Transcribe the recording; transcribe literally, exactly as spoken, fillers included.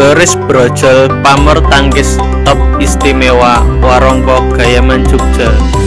Keris, Brojol, Pamor, Tangkis, Top Istimewa, Warangka, Gayaman, Jogja.